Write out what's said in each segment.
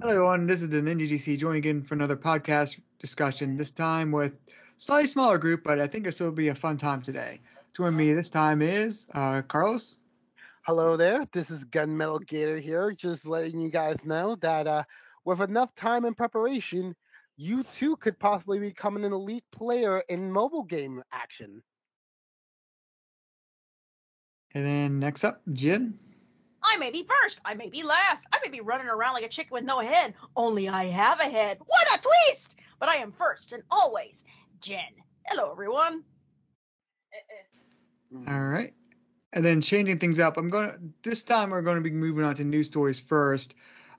Hello everyone, this is the Ninja GC joining again for another podcast discussion, this time with a slightly smaller group, but I think this will be a fun time today. Joining me this time is Carlos. Hello there, this is Gunmetal Gator here, just letting you guys know that with enough time and preparation, you too could possibly become an elite player in mobile game action. And then next up, Jin. I may be first, I may be last, I may be running around like a chicken with no head, only I have a head. What a twist! But I am first and always Jen. Hello, everyone. All right. And then changing things up, this time we're going to be moving on to news stories first.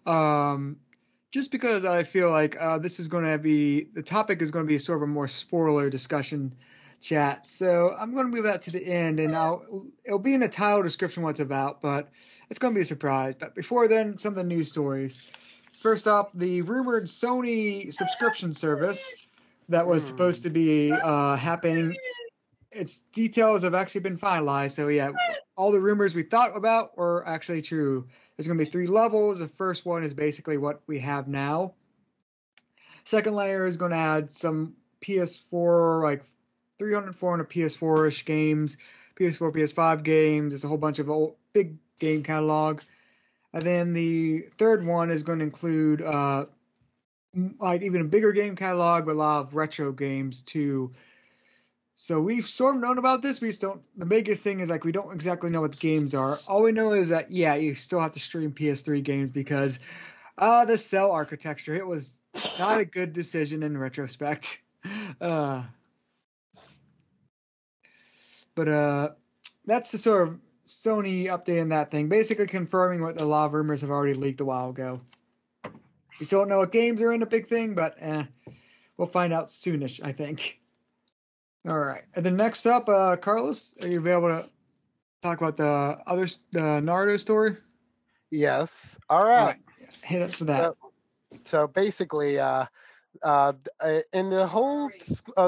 Just because I feel like this is going to be, the topic is going to be sort of a more spoiler discussion chat. So I'm going to move that to the end, and it'll be in the title description what it's about, but it's going to be a surprise. But before then, some of the news stories. First up, the rumored Sony subscription service that was supposed to be happening. Its details have actually been finalized. So yeah, all the rumors we thought about were actually true. There's going to be three levels. The first one is basically what we have now. Second layer is going to add some PS4, like 300, 400 PS4-ish games, PS4, PS5 games. There's a whole bunch of old big game catalog. And then the third one is going to include like even a bigger game catalog with a lot of retro games too. So we've sort of known about this. We just don't. The biggest thing is like we don't exactly know what the games are. All we know is that yeah, you still have to stream PS3 games because the cell architecture. It was not a good decision in retrospect. But that's the sort of Sony update in that thing, basically confirming what a lot of rumors have already leaked a while ago. We still don't know what games are in the big thing, but we'll find out soonish, I think. All right. And then next up, Carlos, are you able to talk about the Naruto story? Yes. All right. Hit us with that. So basically, in the whole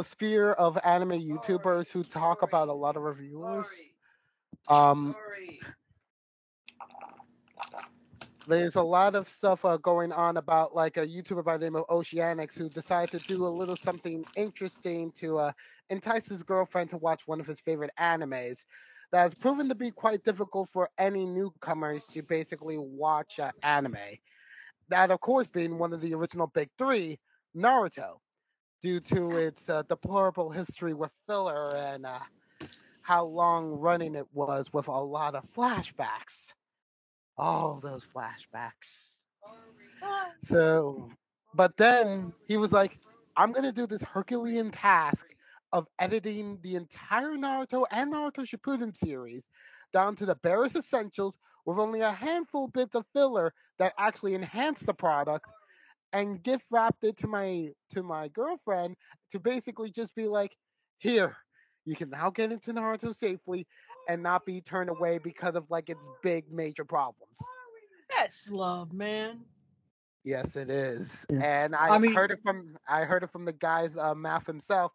sphere of anime YouTubers who talk about a lot of reviewers, there's a lot of stuff going on about like a YouTuber by the name of Oceanics who decided to do a little something interesting to entice his girlfriend to watch one of his favorite animes. That has proven to be quite difficult for any newcomers to basically watch anime. That, of course, being one of the original big three, Naruto, due to its deplorable history with filler and how long running it was with a lot of flashbacks. All those flashbacks. So, but then he was like, I'm going to do this Herculean task of editing the entire Naruto and Naruto Shippuden series down to the barest essentials with only a handful of bits of filler that actually enhanced the product, and gift wrapped it to my girlfriend to basically just be like, here, you can now get into Naruto safely and not be turned away because of like its big major problems. That's love, man. Yes, it is. Yeah. And I heard it from the guy's mouth himself.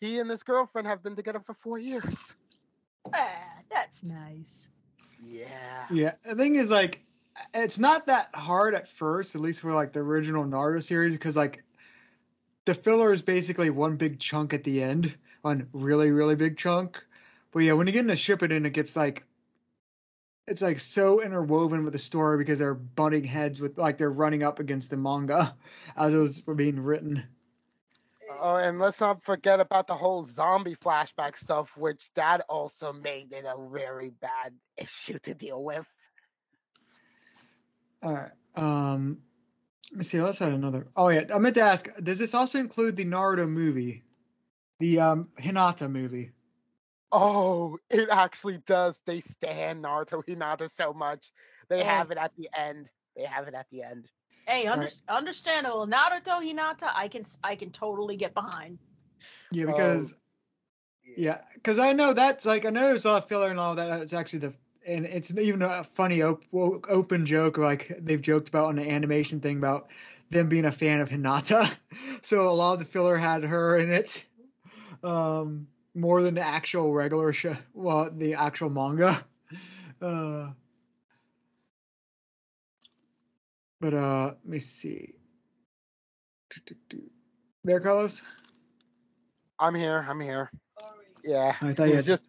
He and his girlfriend have been together for 4 years. Ah, that's nice. Yeah. Yeah. The thing is, like, it's not that hard at first, at least for like the original Naruto series, because like the filler is basically one big chunk at the end, one really, really big chunk. But yeah, when you get into Shippuden, it gets like it's like so interwoven with the story because they're butting heads with like they're running up against the manga as those were being written. Oh, and let's not forget about the whole zombie flashback stuff, which that also made it a very bad issue to deal with. All right. Let me see. Let's add another. Oh, yeah. I meant to ask, does this also include the Naruto movie? The Hinata movie? Oh, it actually does. They stan Naruto Hinata so much. They have it at the end. Hey, understandable. Naruto Hinata, I can totally get behind. Yeah, because I know that's like I know there's a lot of filler and all that. It's actually the and it's even a funny open joke like they've joked about on the animation thing about them being a fan of Hinata. So a lot of the filler had her in it more than the actual regular the actual manga. But let me see. There, Carlos? I'm here. Yeah. I thought you had...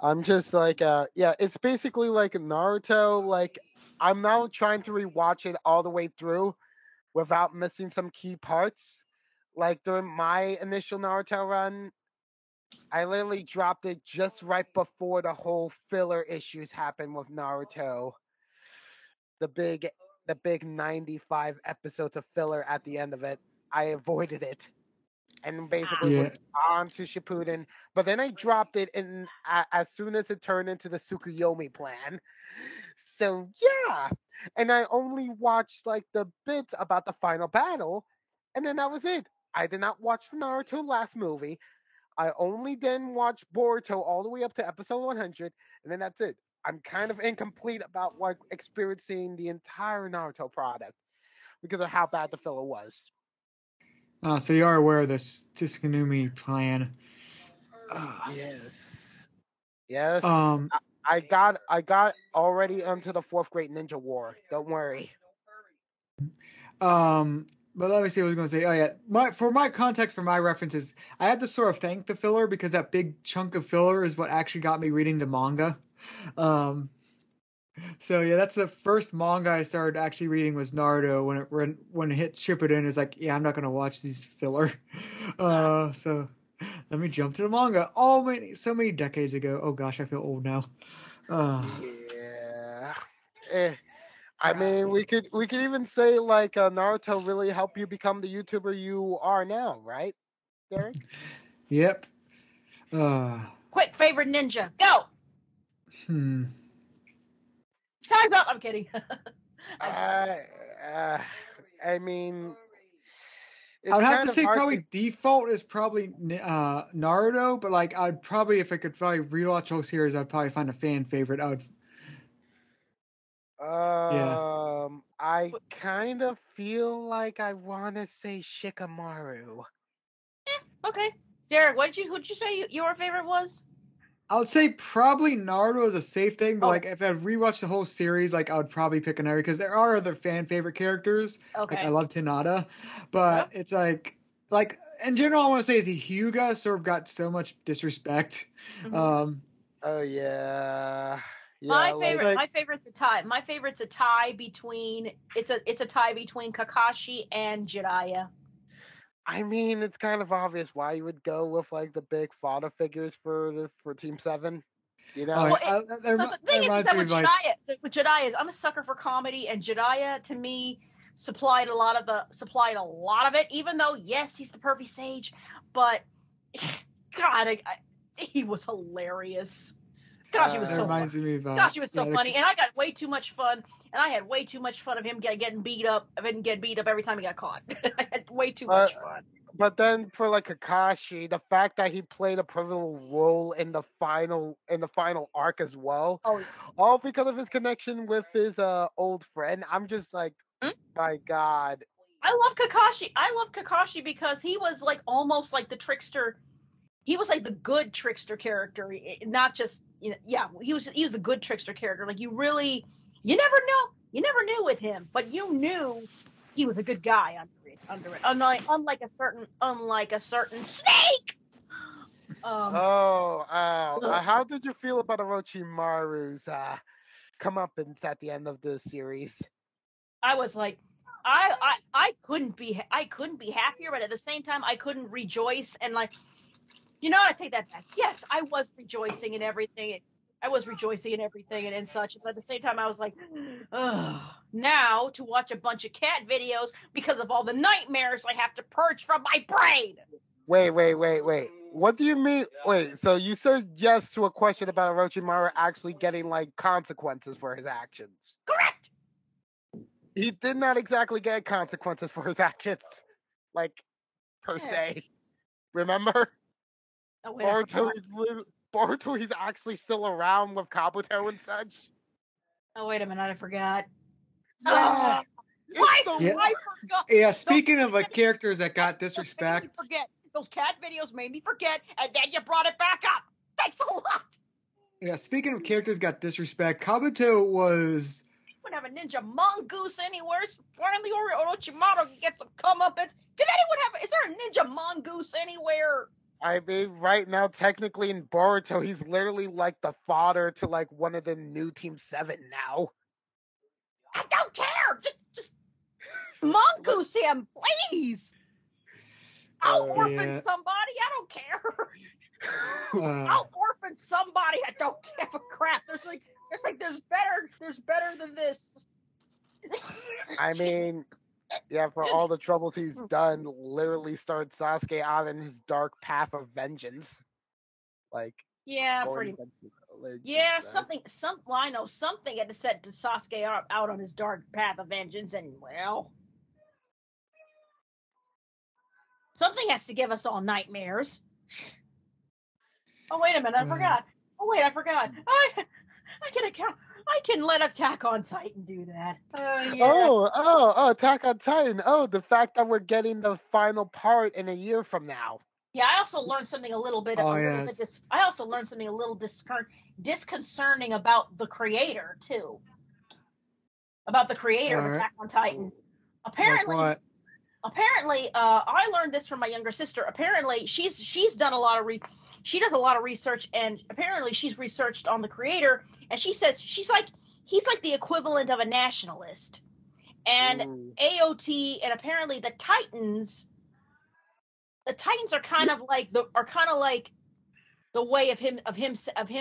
I'm just like, yeah, it's basically like Naruto. Like, I'm now trying to rewatch it all the way through without missing some key parts. Like, during my initial Naruto run, I literally dropped it just right before the whole filler issues happened with Naruto. The big 95 episodes of filler at the end of it. I avoided it. And basically went on to Shippuden. But then I dropped it in as soon as it turned into the Tsukuyomi plan. So, yeah. And I only watched, like, the bits about the final battle. And then that was it. I did not watch the Naruto last movie. I only then watched Boruto all the way up to episode 100. And then that's it. I'm kind of incomplete about, like, experiencing the entire Naruto product. Because of how bad the filler was. So you are aware of this Tsukuyomi plan. Yes. I got already onto the 4th Great Ninja War. Don't worry. But let me see what I was going to say. Oh, yeah. For my context, for my references, I had to sort of thank the filler because that big chunk of filler is what actually got me reading the manga. So, yeah, that's the first manga I started actually reading was Naruto. When it hit Shippuden, it's like, yeah, I'm not going to watch these filler. So let me jump to the manga. So many decades ago. Oh, gosh, I feel old now. Yeah. I mean, we could even say, like, Naruto really helped you become the YouTuber you are now, right, Derek? Yep. Quick, favorite ninja, go! Time's up! I'm kidding. I mean... I would have to say probably default is probably Naruto, but, like, I'd probably, if I could probably rewatch whole series, I'd probably find a fan favorite. I would... Yeah. I kind of feel like I want to say Shikamaru. Yeah, okay. Derek, who'd you say your favorite was? I would say probably Naruto is a safe thing, but like if I rewatched the whole series, like I would probably pick another because there are other fan favorite characters. Okay. Like I loved Hinata, but it's like in general, I want to say the Hyuga sort of got so much disrespect. Mm-hmm. Oh yeah. My favorite's a tie between it's a tie between Kakashi and Jiraiya. I mean, it's kind of obvious why you would go with, like, the big father figures for Team 7, you know? The thing is, with Jiraiya is I'm a sucker for comedy, and Jiraiya, to me, supplied a lot of it, even though, yes, he's the perfect sage, but, God, he was hilarious. Gosh, he was so funny. And I got way too much fun. And I had way too much fun of him getting beat up. I didn't get beat up every time he got caught. I had way too much fun. But then for like Kakashi, the fact that he played a pivotal role in the final arc as well, all because of his connection with his old friend. I'm just like, my God. I love Kakashi because he was like almost like the trickster. He was like the good trickster character, not just, you know, yeah, he was the good trickster character. Like you never knew with him, but you knew he was a good guy under it. Unlike a certain snake. How did you feel about Orochimaru's comeuppance at the end of the series? I was like, I couldn't be happier, but at the same time I couldn't rejoice and like. You know, I take that back. Yes, I was rejoicing in everything. And such. But at the same time, I was like, ugh. Now to watch a bunch of cat videos because of all the nightmares I have to purge from my brain. Wait. What do you mean? Wait, so you said yes to a question about Orochimaru actually getting, like, consequences for his actions. Correct! He did not exactly get consequences for his actions. Like, per se. Remember? Oh, wait, Boruto, he's actually still around with Kabuto and such. Oh, wait a minute, I forgot. Yeah. I forgot. Yeah, speaking of like characters that got disrespect. Those cat videos made me forget, and then you brought it back up. Thanks a lot. Yeah, speaking of characters got disrespect, Kabuto was don't have a ninja mongoose anywhere. So finally, Orochimaru gets a comeuppance. Did anyone have? Is there a ninja mongoose anywhere? I mean, right now, technically in Boruto, he's literally like the fodder to like one of the new Team 7 now. I don't care. Just mongoose him, please. I'll orphan somebody. I don't care. I'll orphan somebody. I don't give a crap. There's better than this. I mean, yeah, for all the troubles he's done, literally started Sasuke out in his dark path of vengeance. Like, yeah, pretty. Yeah, well, I know something had to set to Sasuke out on his dark path of vengeance, and well, something has to give us all nightmares. Oh, wait a minute, I forgot. I can let Attack on Titan do that. Yeah. Oh, Attack on Titan. Oh, the fact that we're getting the final part in a year from now. Yeah, I also learned something a little disconcerting about the creator, too. About the creator of Attack on Titan. Apparently, I learned this from my younger sister. Apparently, she's done a lot of she does a lot of research, and apparently she's researched on the creator, and she says he's like the equivalent of a nationalist. And AOT, and apparently the Titans are kind of like the way of him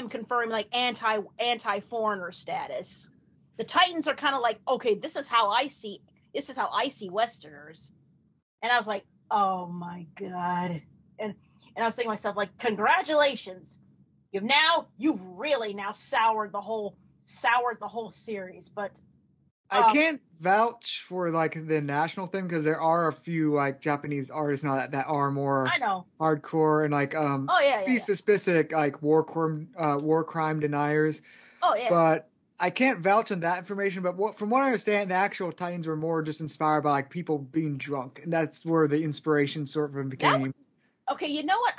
confirming like anti foreigner status. The Titans are kind of like, okay, this is how I see Westerners. And I was like, oh my God. And I was thinking to myself, like, congratulations. You've really now soured the whole series. But I can't vouch for like the national thing, because there are a few like Japanese artists now that are more hardcore and like specific like war crime deniers. Oh yeah. But I can't vouch on that information, but from what I understand, the actual Titans were more just inspired by like people being drunk, and that's where the inspiration sort of became. Okay, you know what?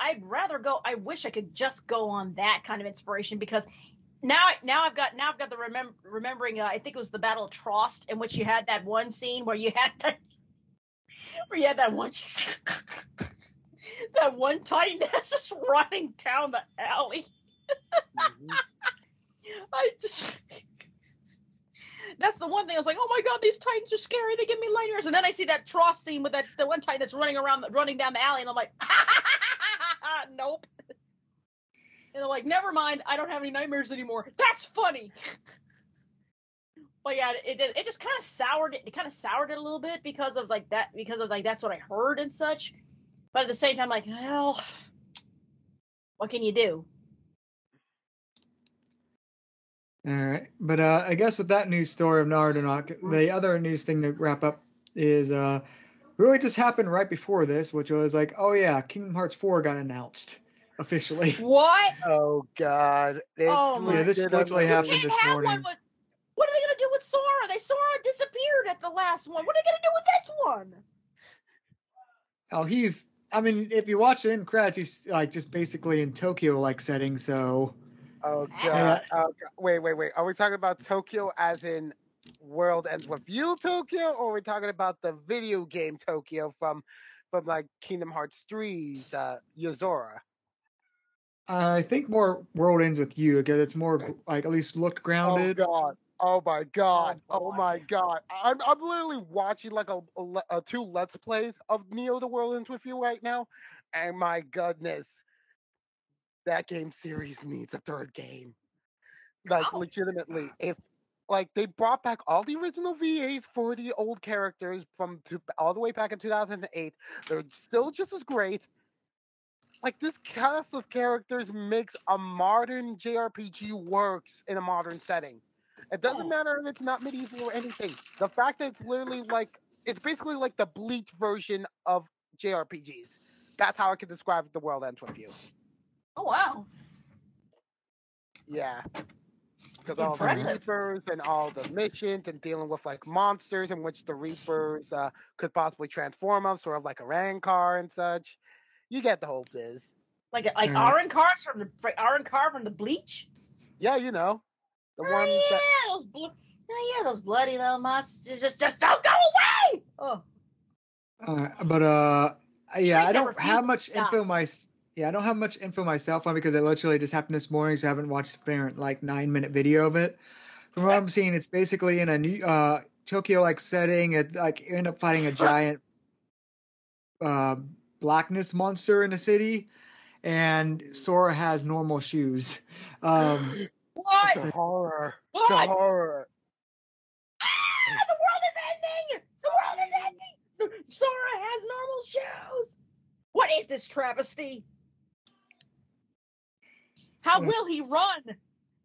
I'd rather go. I wish I could just go on that kind of inspiration, because now I've got the remembering. I think it was the Battle of Trost, in which you had that one scene where you had that one Titan that's just running down the alley. Mm-hmm. That's the one thing I was like, oh my God, these Titans are scary, they give me nightmares. And then I see that Tross scene with the one Titan that's running down the alley, and I'm like, nope. And I'm like, never mind, I don't have any nightmares anymore. That's funny. But yeah, it just kind of soured it a little bit because of like that's what I heard and such. But at the same time, like, well, what can you do? All right, but I guess with that news story of Naruto, the other news thing to wrap up is really just happened right before this, which was like, oh yeah, Kingdom Hearts 4 got announced officially. What? Oh God! This literally happened this morning. What are they gonna do with Sora? Sora disappeared at the last one. What are they gonna do with this one? Oh, if you watch the end credits, he's like just basically in Tokyo like setting, so. Oh God. Wait. Are we talking about Tokyo as in World Ends with You Tokyo, or are we talking about the video game Tokyo from like Kingdom Hearts 3's Yozora? I think more World Ends with You, because it's more like at least looked grounded. Oh God. Oh my God. Oh my God. I'm literally watching like a two Let's Plays of Neo: The World Ends with You right now, and my goodness. That game series needs a third game. Like, legitimately, if like they brought back all the original VAs for the old characters from all the way back in 2008, they're still just as great. Like, this cast of characters makes a modern JRPG works in a modern setting. It doesn't matter if it's not medieval or anything. The fact that it's literally like it's basically like the Bleach version of JRPGs. That's how I could describe The World Ends with You. Oh wow! Yeah, because all the Reapers and all the missions and dealing with like monsters in which the Reapers could possibly transform them, sort of like Arancar and such. You get the whole biz. Like Arancar from the Bleach. Yeah, you know the ones. Yeah, that... those blue Oh, yeah, those bloody little monsters just don't go away. Oh. I don't have much info myself. Yeah, I don't have much info myself on because it literally just happened this morning, so I haven't watched the like 9-minute video of it. From what I'm seeing, it's basically in a new Tokyo-like setting. It like you end up fighting a giant blackness monster in the city, and Sora has normal shoes. What? It's a horror. What? It's a horror. Ah, the world is ending. The world is ending. Sora has normal shoes. What is this travesty? How will he run?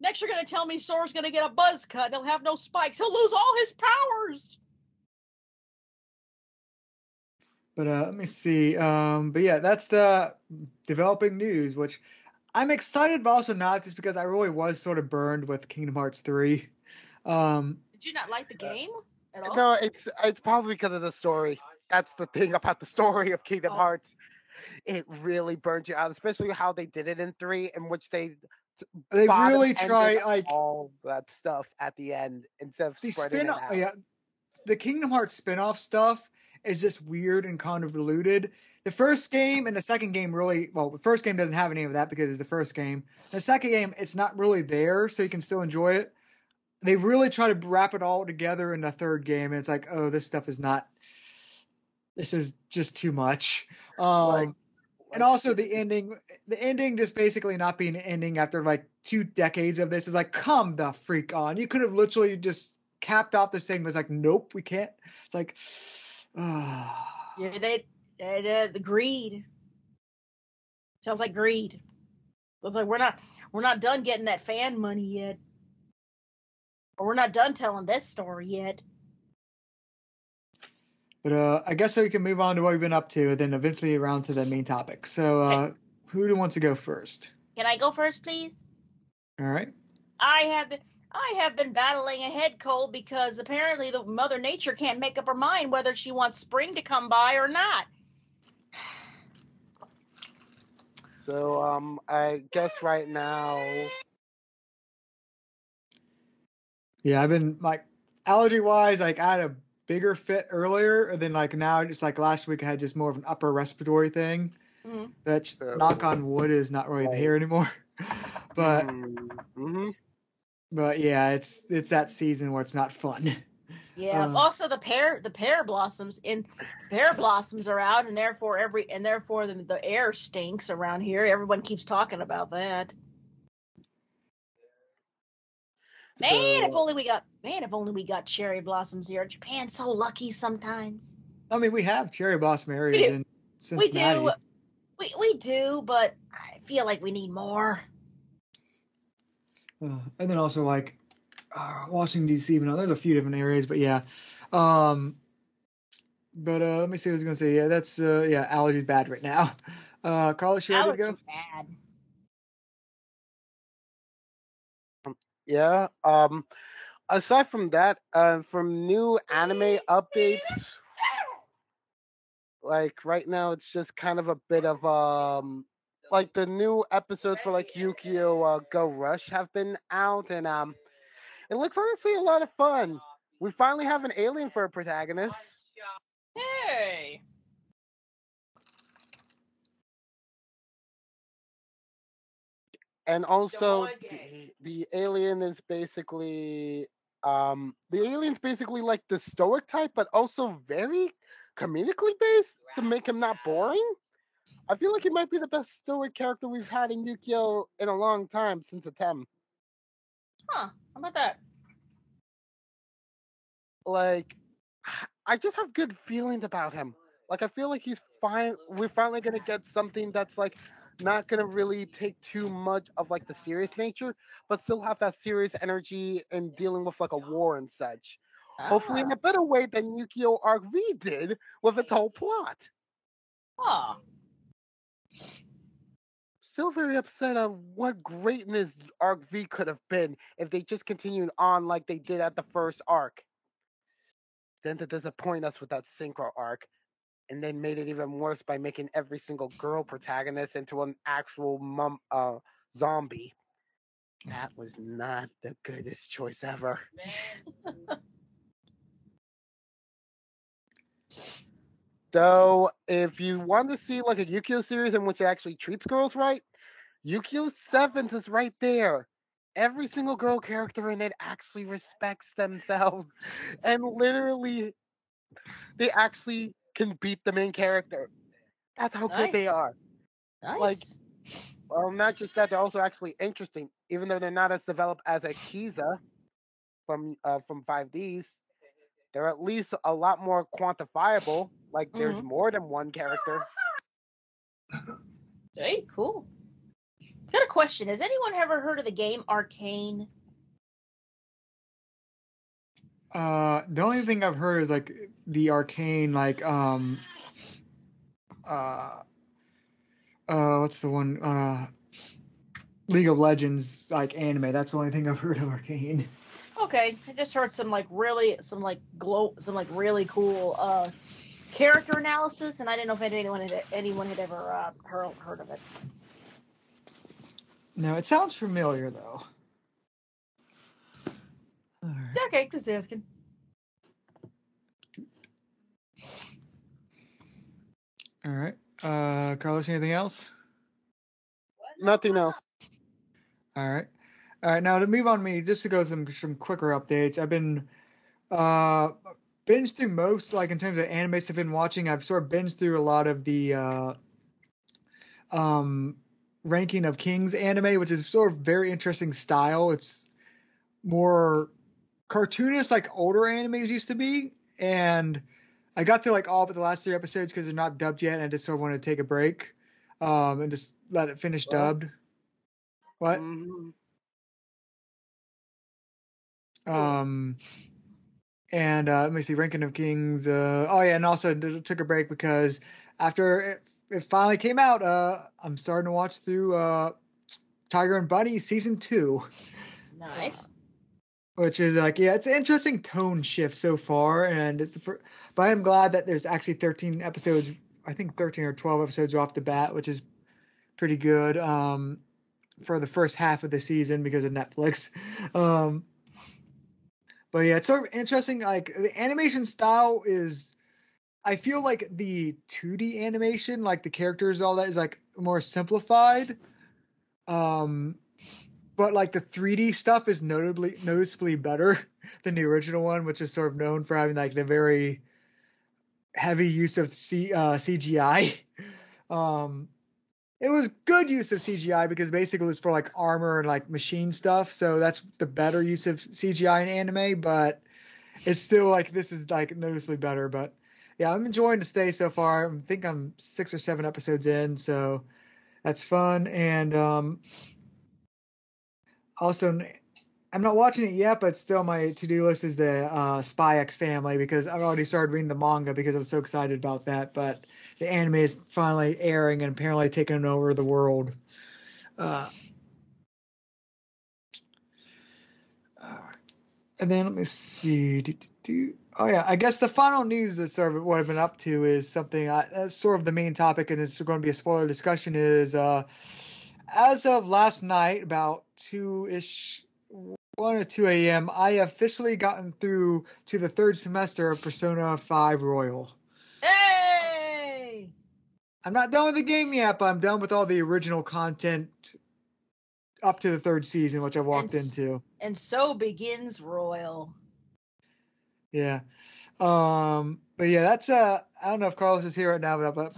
Next you're going to tell me Sora's going to get a buzz cut. He'll have no spikes. He'll lose all his powers. But let me see. But yeah, that's the developing news, which I'm excited, but also not, just because I really was sort of burned with Kingdom Hearts 3. Did you not like the game at all? No, it's probably because of the story. That's the thing about the story of Kingdom Hearts. It really burns you out, especially how they did it in 3, in which they really tried like all that stuff at the end instead of spreading it out. Yeah, the Kingdom Hearts spin-off stuff is just weird and convoluted. The first game and the second game really well. The first game doesn't have any of that because it's the first game. The second game, it's not really there, so you can still enjoy it. They really try to wrap it all together in the third game, and it's like, oh, this stuff is not. This is just too much. And also the ending just basically not being an ending after like 2 decades of this is like, come the freak on. You could have literally just capped off this thing, but it's like, nope, we can't. It's like, yeah, the greed. Sounds like greed. It's like we're not done getting that fan money yet, or we're not done telling this story yet. But I guess so we can move on to what we've been up to, and then eventually around to the main topic. So okay. Who wants to go first? Can I go first, please? All right. I have been battling a head cold because apparently the Mother Nature can't make up her mind whether she wants spring to come by or not. So I guess right now. Yeah, I've been like allergy wise, like I had a bigger fit earlier, and then like now, just like last week, I had just more of an upper respiratory thing. Mm-hmm. That knock on wood is not really here anymore. But mm-hmm. But yeah, it's that season where it's not fun. Yeah. Also, the pear blossoms are out, and therefore the air stinks around here. Everyone keeps talking about that. Man, if only we got cherry blossoms here. Japan's so lucky sometimes. I mean, we have cherry blossom areas in Cincinnati. We do, but I feel like we need more. And then also like Washington D.C. Even though there's a few different areas, but yeah. But let me see what I was gonna say. Yeah, that's allergies bad right now. Carlos, you ready to go? Allergies bad. Yeah. Aside from that, from new anime updates, like right now, it's just kind of a bit of like the new episodes for like Yu-Gi-Oh! Go Rush have been out, and it looks honestly a lot of fun. We finally have an alien for a protagonist. Hey. And also, the alien's basically like the stoic type, but also very comedically based to make him not boring. I feel like he might be the best stoic character we've had in Yu-Gi-Oh! In a long time, since Atem. Huh, how about that? Like, I just have good feelings about him. Like, I feel like he's fine. We're finally going to get something that's like not going to really take too much of like the serious nature, but still have that serious energy and dealing with like a war and such. Hopefully in a better way than Yu-Gi-Oh! Arc V did with its whole plot. Huh. Still very upset on what greatness Arc V could have been if they just continued on like they did at the first arc. Then to disappoint us with that synchro arc. And then made it even worse by making every single girl protagonist into an actual zombie. That was not the goodest choice ever. So, if you want to see like a Yukio series in which it actually treats girls right, Yukio 7s is right there. Every single girl character in it actually respects themselves. And literally, they actually can beat the main character. That's how good they are. Nice. Like, well, not just that, they're also actually interesting. Even though they're not as developed as Akiza from 5Ds, they're at least a lot more quantifiable. Like, there's more than one character. Hey, cool. Got a question. Has anyone ever heard of the game Arcane? The only thing I've heard is like the Arcane, like what's the one? League of Legends, like anime. That's the only thing I've heard of Arcane. Okay, I just heard some really cool character analysis, and I didn't know if anyone had ever heard of it. No, it sounds familiar, though. Right. Okay, just asking. All right. Carlos, anything else? What? Nothing else. All right. All right, now to move on to me, just to go through some quicker updates. I've been binged through most, like in terms of animes I've been watching, I've sort of binged through a lot of the Ranking of Kings anime, which is sort of very interesting style. It's more cartoonish, like older animes used to be. And I got through like all but the last 3 episodes because they're not dubbed yet, and I just sort of wanted to take a break and just let it finish dubbed. What? And let me see, Ranking of Kings. And also took a break because after it finally came out, I'm starting to watch through Tiger and Bunny Season 2. Nice. Which is like, yeah, it's an interesting tone shift so far. And it's but I'm glad that there's actually 13 episodes, I think 13 or 12 episodes off the bat, which is pretty good for the first half of the season because of Netflix. But yeah, it's sort of interesting. Like the animation style is, I feel like the 2D animation, like the characters, all that is like more simplified. But like the 3D stuff is noticeably better than the original one, which is sort of known for having like the very heavy use of CGI. It was good use of CGI because basically it's for like armor and like machine stuff. So that's the better use of CGI in anime, but it's still like, this is like noticeably better, but yeah, I'm enjoying the stay so far. I think I'm 6 or 7 episodes in, so that's fun. And also, I'm not watching it yet, but still my to-do list is the Spy X Family because I've already started reading the manga because I'm so excited about that. But the anime is finally airing and apparently taking over the world. And then let me see. Oh, yeah. I guess the final news that sort of what I've been up to is something that's sort of the main topic, and it's going to be a spoiler discussion, is as of last night, about 1 or 2 a.m., I officially gotten through to the 3rd semester of Persona 5 Royal. Hey! I'm not done with the game yet, but I'm done with all the original content up to the 3rd season, which I walked into. And so begins Royal. Yeah. But yeah, that's I don't know if Carlos is here right now, but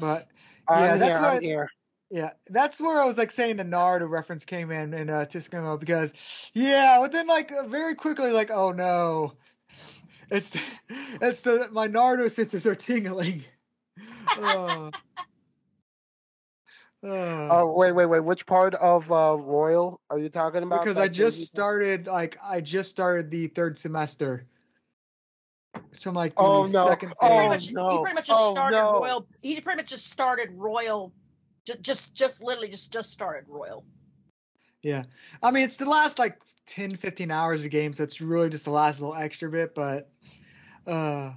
yeah, that's where I was like saying the Naruto reference came in Tiscamo because within like very quickly like, oh no, it's my Naruto senses are tingling. Wait! Which part of Royal are you talking about? Because I just started the 3rd semester. So I'm like, second page. Royal. He pretty much just started Royal. Just literally started Royal. Yeah, I mean it's the last like 10-15 hours of game, so it's really just the last little extra bit. But yeah,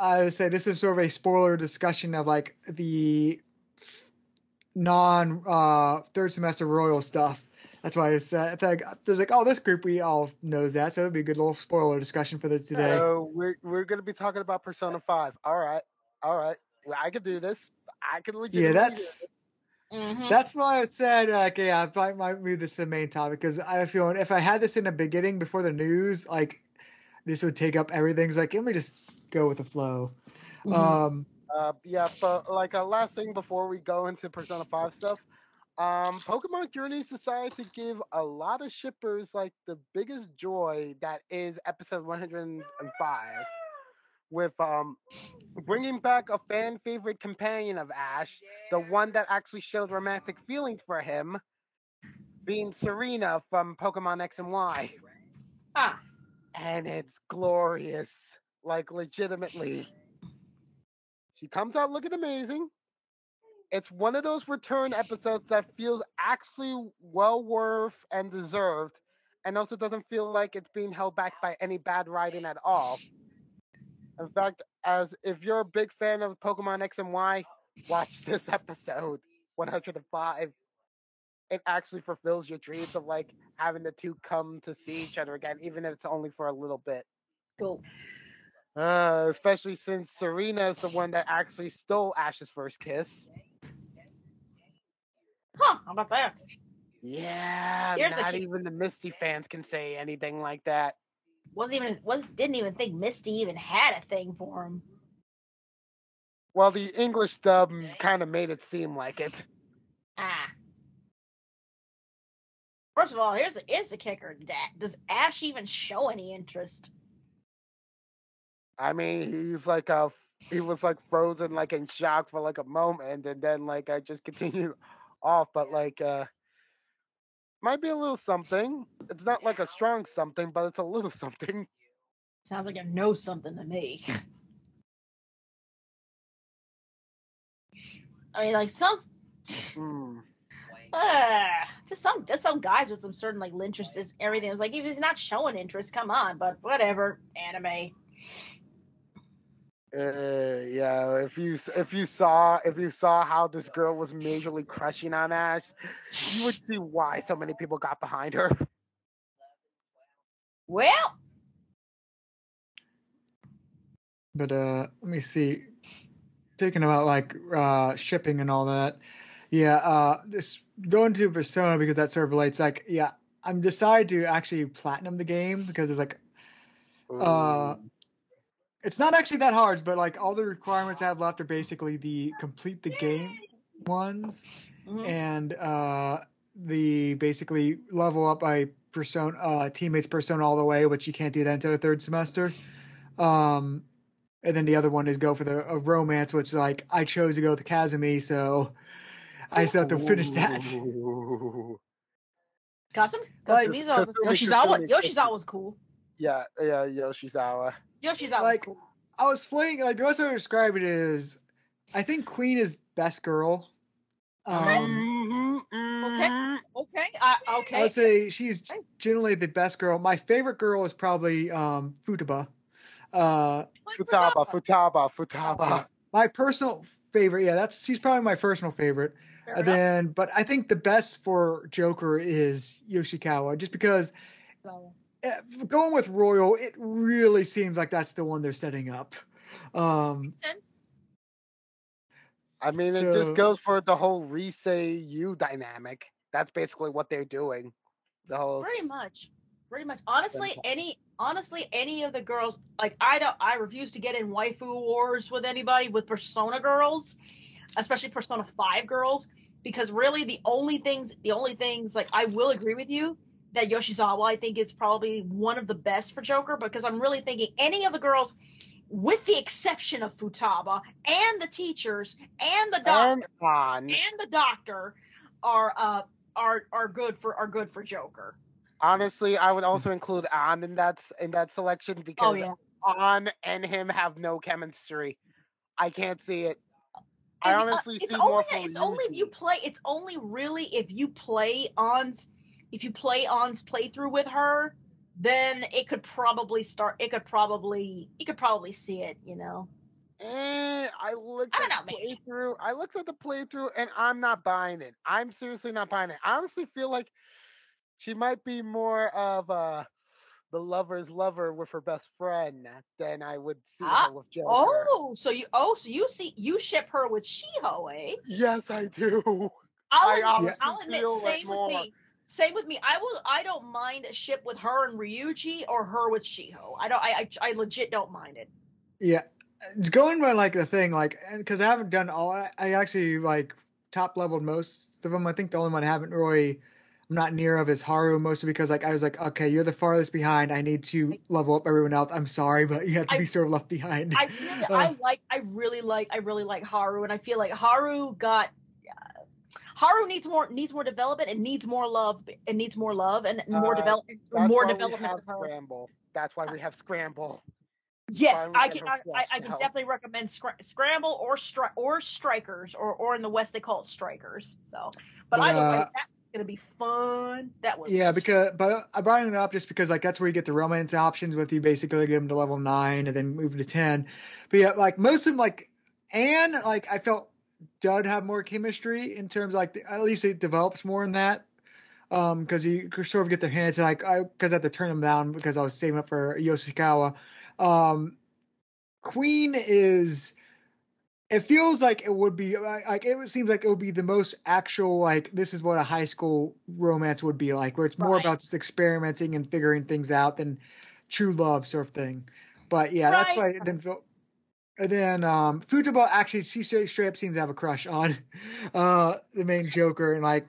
I would say this is sort of a spoiler discussion of like the non 3rd semester Royal stuff. That's why it's like, oh, this group we all knows that, so it'd be a good little spoiler discussion for the today. So we're gonna be talking about Persona 5. All right. Well, I could do this. I could legitimately. Yeah, that's. Mm-hmm. That's why I said, okay, yeah, I probably might move this to the main topic, because I feel if I had this in the beginning before the news, like this would take up everything. So, like, let me just go with the flow. Mm-hmm. Yeah, but like a last thing before we go into Persona 5 stuff, Pokemon Journeys decided to give a lot of shippers like the biggest joy that is episode 105, with bringing back a fan favorite companion of Ash, the one that actually showed romantic feelings for him, being Serena from Pokemon X and Y. Ah. And it's glorious, like legitimately. She comes out looking amazing. It's one of those return episodes that feels actually well worth and deserved, and also doesn't feel like it's being held back by any bad writing at all. In fact, as if you're a big fan of Pokemon X and Y, watch this episode 105. It actually fulfills your dreams of like having the two come to see each other again, even if it's only for a little bit. Cool. Especially since Serena is the one that actually stole Ash's first kiss. Huh, how about that? Yeah, here's not even the Misty fans can say anything like that. Didn't even think Misty even had a thing for him. Well, the English dub kind of made it seem like it. Ah. First of all, here's the kicker. Does Ash even show any interest? I mean, he was frozen, like in shock for like a moment, and then like I just continued off, but like might be a little something. It's not like a strong something, but it's a little something. Sounds like a no something to me. I mean, like some just some guys with some certain like interest is everything. It's like if he's not showing interest, come on, but whatever, anime. Yeah, if you saw how this girl was majorly crushing on Ash, you would see why so many people got behind her. Well, but let me see. Thinking about like shipping and all that. Yeah, just going to Persona because that sort of relates. Like, yeah, I'm decided to actually platinum the game because it's like, it's not actually that hard, but like all the requirements I have left are basically the complete the game ones, and the basically level up a persona, teammate's persona all the way, which you can't do that until the third semester. And then the other one is go for the romance, which like I chose to go with Kazumi, so I still have to finish that. Kazumi's awesome. Yoshizawa was cool. Yeah, Yoshizawa. Like, cool. I was playing, like, the way I describe it is, I think Queen is best girl. Okay. I would say she's generally the best girl. My favorite girl is probably Futaba. Futaba. My personal favorite, yeah, she's probably my personal favorite. But I think the best for Joker is Yoshikawa, just because... Going with Royal, it really seems like that's the one they're setting up. Makes sense. I mean, so, it just goes for the whole Risei-Yu dynamic. That's basically what they're doing. The whole pretty much. Honestly, any of the girls, like I refuse to get in waifu wars with anybody with Persona girls, especially Persona 5 girls, because really the only things like I will agree with you. That Yoshizawa, I think, is probably one of the best for Joker, because I'm really thinking any of the girls, with the exception of Futaba, and the teachers, and the doctor, are good for Joker. Honestly, I would also include Ann in that selection, because Ann and him have no chemistry. I can't see it. I honestly see more. If you play On's playthrough with her, then it could probably see it, you know. I looked at the playthrough and I'm not buying it. I'm seriously not buying it. I honestly feel like She might be more of the lover's lover with her best friend than I would see her with Joker. So you ship her with She-Ho, eh? Yes, I do. I'll admit, same with me. Same with me. I don't mind a ship with her and Ryuji or her with She-Ho. I legit don't mind it. Yeah, going by like the thing, like, because I haven't done all. I actually like top leveled most of them. I think the only one I haven't really, I'm not near of is Haru, mostly because like I was like, okay, you're the farthest behind. I need to level up everyone else. I'm sorry, but you have to be sort of left behind. I really like Haru, and I feel like Haru needs more development and needs more love and more development. That's why we have Scramble. Yes, I can definitely recommend Scramble or Strikers, or in the West they call it Strikers. So, but either way, that's gonna be fun. That was because I brought it up just because like that's where you get the romance options with you basically give them to level 9 and then move to 10. But yeah, like most of them, like Ann, like I felt does have more chemistry in terms of like at least it develops more in that because you sort of get the hints and like because I had to turn them down because I was saving up for Yoshizawa. Queen is it feels like it would be like it seems like it would be the most actual like this is what a high school romance would be like where it's more about just experimenting and figuring things out than true love sort of thing. But yeah, that's why it didn't feel. And then Futaba actually, she straight up seems to have a crush on the main Joker, and like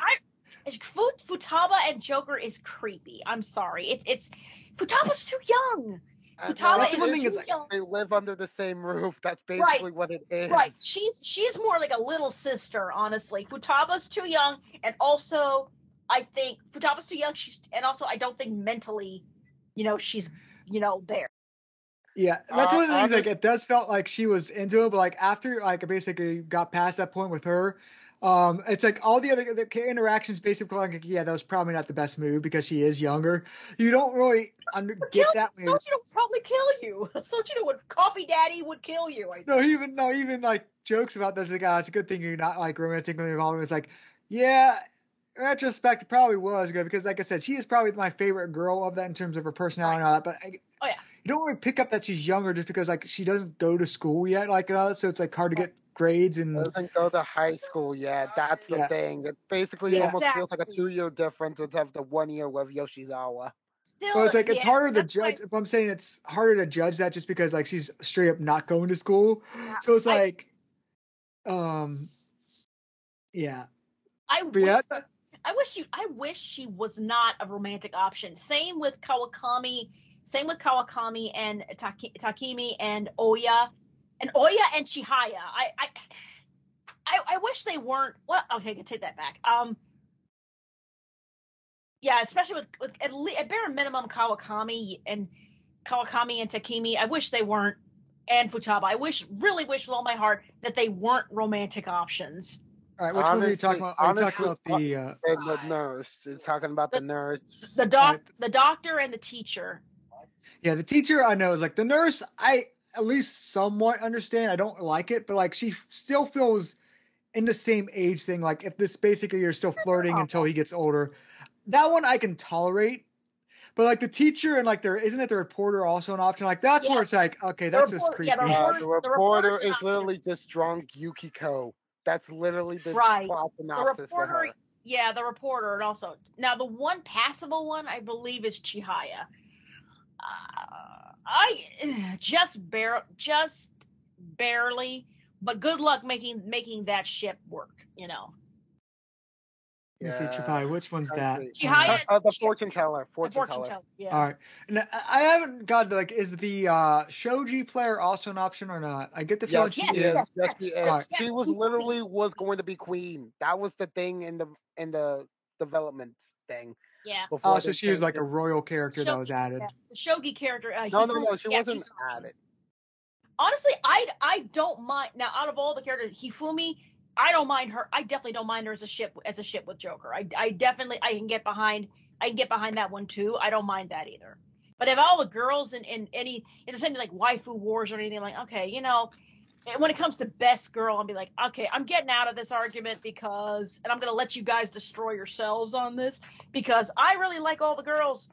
Futaba and Joker is creepy. I'm sorry, it's Futaba's too young. Futaba is too young. They live under the same roof. That's basically what it is. Right. She's more like a little sister, honestly. Futaba's too young, and also I think Futaba's too young. I don't think mentally, she's there. Yeah, that's one of the things, like, it does felt like she was into it, but, like, after, like, I basically got past that point with her, it's, like, all the other interactions basically, like, yeah, that was probably not the best move because she is younger. You don't really get that move. Sochino would probably kill you. Sochino would, Coffee Daddy would kill you, I think. No, even, like, jokes about this, like, it's a good thing you're not, like, romantically involved. It's like, yeah, in retrospect, it probably was good because, like I said, she is probably my favorite girl of that in terms of her personality and all that, but you don't really pick up that she's younger just because, like, she doesn't go to school yet, like, and all that, so it's, like, hard to get grades and doesn't go to high school yet. That's the thing. It basically almost feels like a 2-year difference instead of the 1 year with Yoshizawa. Still, so it's, like, it's harder to judge. If I'm saying it's harder to judge that just because, like, she's straight up not going to school. Yeah, so it's, like, yeah. I wish she was not a romantic option. Same with Kawakami and Takemi and Oya and Chihaya. I wish they weren't. Well, okay, I can take that back. Yeah, especially with at bare minimum Kawakami and Takemi. I wish they weren't, and Futaba. I really wish with all my heart that they weren't romantic options. All right, which one are you talking about? Are you talking about the nurse? It's talking about the nurse, the doctor, and the teacher. Yeah, the teacher I know is like the nurse. I at least somewhat understand. I don't like it, but like she still feels in the same age thing. Like if this basically you're still flirting until he gets older, that one I can tolerate. But like the teacher and like the reporter also an option. Like that's where it's like okay, that's just creepy. Yeah, the reporter is literally just drunk Yukiko. That's literally the plot synopsis for her. Yeah, the reporter, and also now the one passable one I believe is Chihaya. I just barely, but good luck making that ship work, Yeah. You see, Chihaya, which one's that? Chihaya, the fortune teller. Fortune teller. Yeah. All right. Now, I haven't got like, is the Shoji player also an option or not? I get the feeling she is. She was literally going to be queen. That was the thing in the development thing. Yeah. Oh, so she was like a royal character that was added. Yeah. The Shogi character. No, she wasn't added. Honestly, I don't mind. Now, out of all the characters, Hifumi, I don't mind her. I definitely don't mind her as a ship with Joker. I can get behind that one too. I don't mind that either. But if all the girls in any, if there's anything like waifu wars or anything, I'm like, okay, when it comes to best girl, I'll be like, okay, I'm getting out of this argument because, and I'm going to let you guys destroy yourselves on this, because I really like all the girls.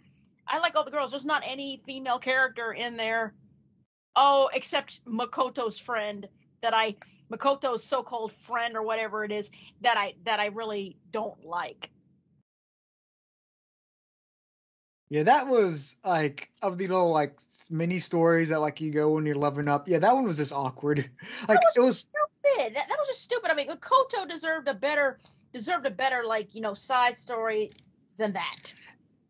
I like all the girls. There's not any female character in there. Oh, except Makoto's friend that Makoto's so-called friend or whatever it is that I really don't like. Yeah, that was, like, of the little, like, mini stories that, like, you go when you're leveling up. Yeah, that one was just awkward. Like, it was stupid. That was just stupid. I mean, Makoto deserved a better, like, you know, side story than that.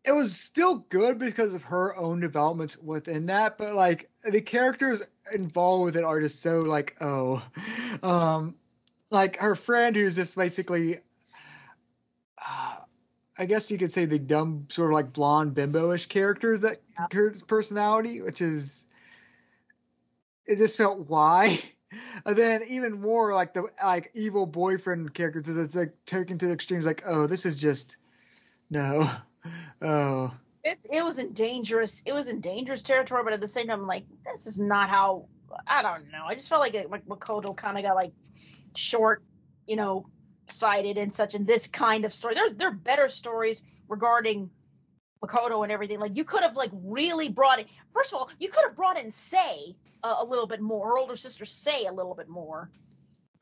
It was still good because of her own developments within that, but, like, the characters involved with it are just so, like, oh. Like, her friend who's just basically... I guess you could say the dumb, sort of like blonde, bimbo-ish characters that her personality, which is, it just felt why. And then even more like the like evil boyfriend characters, it's like taken to the extremes. Like, oh, this is just no. Oh, it was in dangerous territory, but at the same time, I'm like, this is not how. I don't know. I just felt like Makoto kind of got like short, you know. Cited and such in this kind of story. There are better stories regarding Makoto and everything. Like, you could have, like, really brought it. First of all, you could have brought in Sei a little bit more, her older sister Sei a little bit more.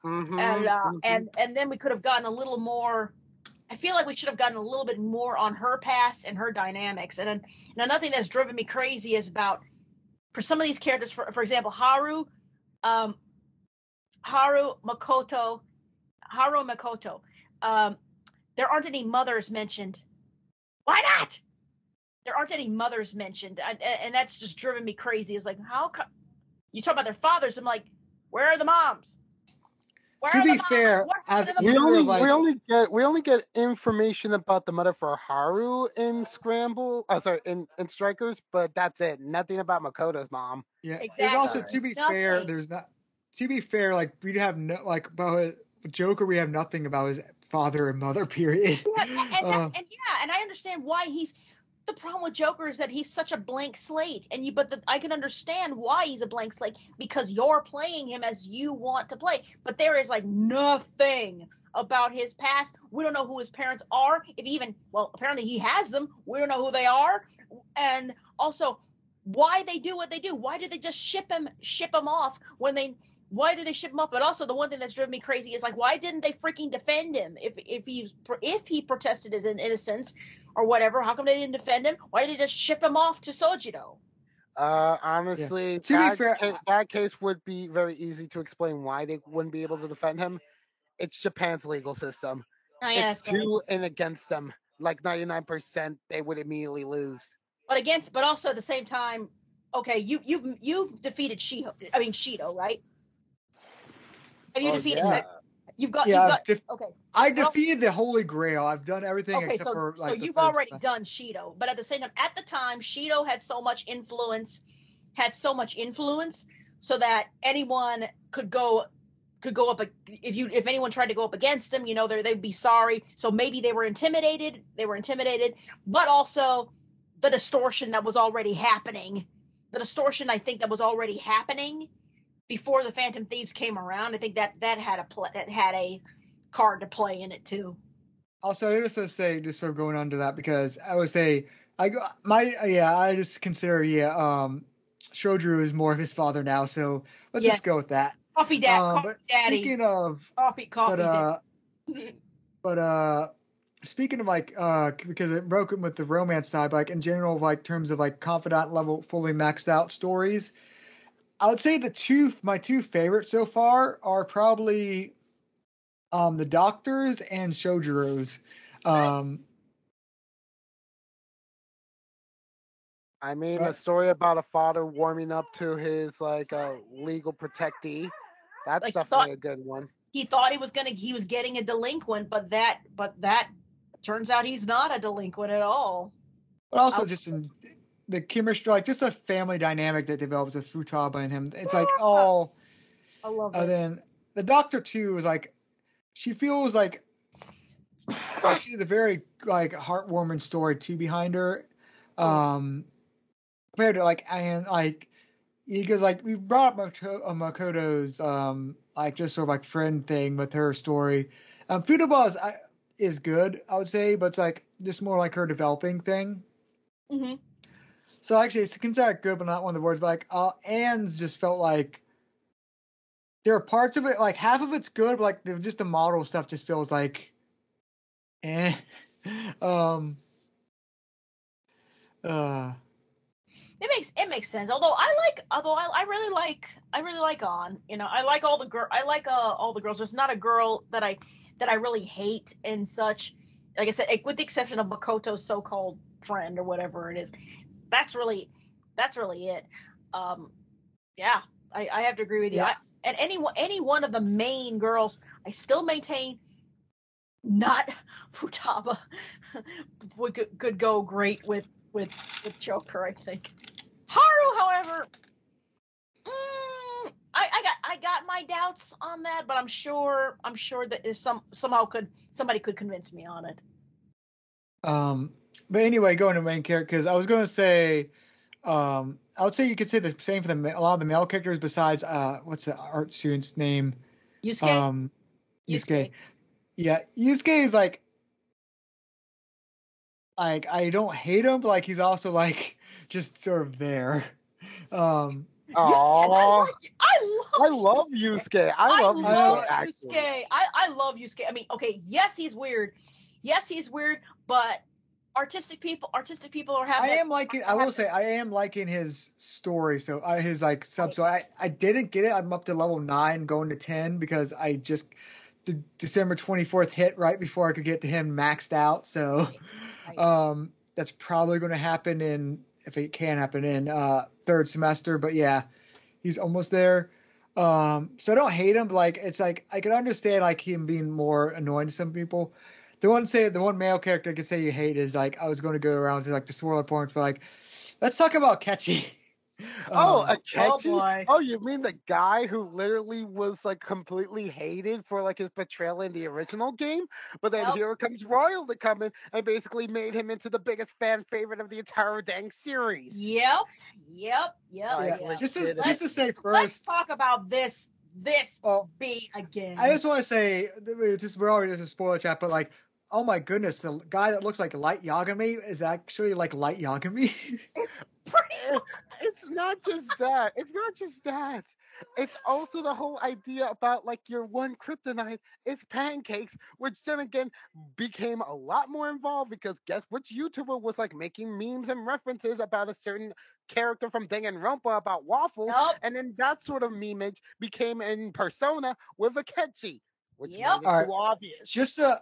Mm-hmm. And then we could have gotten a little more. I feel like we should have gotten a little bit more on her past and her dynamics. And then another thing that's driven me crazy is about, for some of these characters, for example, Haru and Makoto. There aren't any mothers mentioned. Why not? There aren't any mothers mentioned, and that's just driven me crazy. It's like, how come you talk about their fathers? I'm like, where are the moms? Where to are be the moms? Fair, we only get information about the mother for Haru in Scramble. Oh, sorry, in Strikers, but that's it. Nothing about Makoto's mom. Yeah, exactly. There's also To be fair, we have no like about. Joker, we have nothing about his father and mother, period. Yeah, and I understand why he's the problem with Joker is that he's such a blank slate, I can understand why he's a blank slate because you're playing him as you want to play, but there is like nothing about his past. We don't know who his parents are, apparently he has them. We don't know who they are, and also why they do what they do. Why do they just ship him off when they? Why did they ship him up? But also the one thing that's driven me crazy is like, why didn't they freaking defend him if he protested his innocence or whatever? How come they didn't defend him? Why did they just ship him off to Sojiro? Honestly, yeah. That case would be very easy to explain why they wouldn't be able to defend him. It's Japan's legal system. Oh, yeah, it's to and against them. Like 99%, they would immediately lose. But also at the same time, okay, you've defeated Shido, right? You defeated okay. I defeated the Holy Grail. I've done everything except for like. So you've already done Shido, but at the same time, at the time, Shido had so much influence, so that anyone could go up. If anyone tried to go up against him, you know, they'd be sorry. So maybe they were intimidated. But also the distortion that was already happening. Before the Phantom Thieves came around, I think that had a card to play in it too. Also, I would also say just sort of going under that because I would say Shoujiro is more of his father now, so let's just go with that. Coffee dad, coffee daddy. Speaking of coffee dad. Speaking of because it broke in with the romance side, but like in general, like terms of like confidant level, fully maxed out stories. I would say my two favorites so far are probably the Doctors and Shojiro's. I mean, a story about a father warming up to his like legal protectee. That's like definitely a good one. He thought he was getting a delinquent, but that turns out he's not a delinquent at all. But also the chemistry, like just a family dynamic that develops with Futaba and him. It's like, oh, I love it. And then the Doctor too is like, she feels like actually the very like heartwarming story too behind her, compared to like Ann, like he goes, like, we brought up Makoto's, like, just sort of, like, friend thing with her story. Futaba is good, I would say, but it's, like, just more like her developing thing. Mm-hmm. So, actually, it's considered good, but not one of the words. But, like, Ann's just felt like there are parts of it, like, half of it's good, but, like, just the model stuff just feels like, eh. It makes sense. Although I really like Ann. You know, I like all the all the girls. There's not a girl that I really hate and such. Like I said, with the exception of Makoto's so-called friend or whatever it is. That's really it. Yeah, I have to agree with you. Yeah. And any one of the main girls, I still maintain not Futaba could go great with Joker, I think. Haru, however, I got my doubts on that, but I'm sure that if somebody could convince me on it. But anyway, going to main character, because I was going to say, I would say you could say the same for a lot of the male characters besides what's the art student's name? Yusuke. Yusuke. Yeah, Yusuke is like I don't hate him, but like he's also like just sort of there. I love Yusuke. I love Yusuke. I mean, okay, yes, he's weird. But artistic people are having. I am liking his story. So his like sub. So I didn't get it. I'm up to level 9, going to 10 because I just the December 24th hit right before I could get to him maxed out. So, that's probably going to happen if it can happen in third semester. But yeah, he's almost there. So I don't hate him. But like it's like I can understand like him being more annoying to some people. The one male character I could say you hate is like I was going to go around to like the swirl point for like let's talk about Akechi. Akechi? Oh, you mean the guy who literally was like completely hated for like his portrayal in the original game? But then here comes Royal to come in and basically made him into the biggest fan favorite of the entire dang series. Yep. Let's talk about this. I just want to say, we're already just a spoiler chat, but like, oh my goodness, the guy that looks like Light Yagami is actually like Light Yagami. It's pretty. It's not just that. It's also the whole idea about like your one kryptonite is pancakes, which then again became a lot more involved because guess which YouTuber was like making memes and references about a certain character from Danganronpa about waffles, and then that sort of memeage became in persona with Akechi, which made it too obvious. Just to